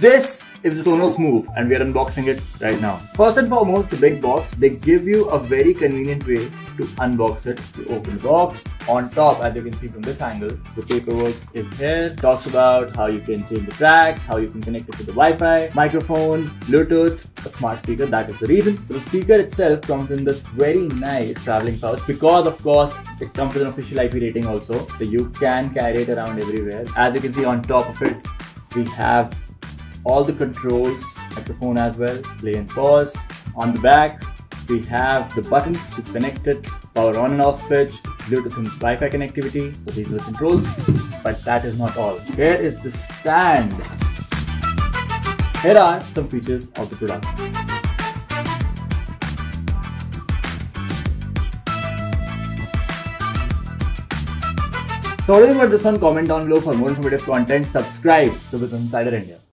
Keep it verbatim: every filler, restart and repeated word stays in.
This is the Sonos Move and we are unboxing it right now. First and foremost, the big box, they give you a very convenient way to unbox it. You open the box. On top, as you can see from this angle, the paperwork is here. Talks about how you can change the tracks, how you can connect it to the Wi-Fi, microphone, Bluetooth, a smart speaker, that is the reason. So the speaker itself comes in this very nice traveling pouch because of course it comes with an official I P rating also. So you can carry it around everywhere. As you can see on top of it, we have all the controls, microphone as well, play and pause. On the back, we have the buttons to connect it, power on and off switch, Bluetooth and Wi-Fi connectivity. So these are the controls, but that is not all. Here is the stand. Here are some features of the product. So what do you think about this one? Comment down below. For more informative content, subscribe to Business Insider India.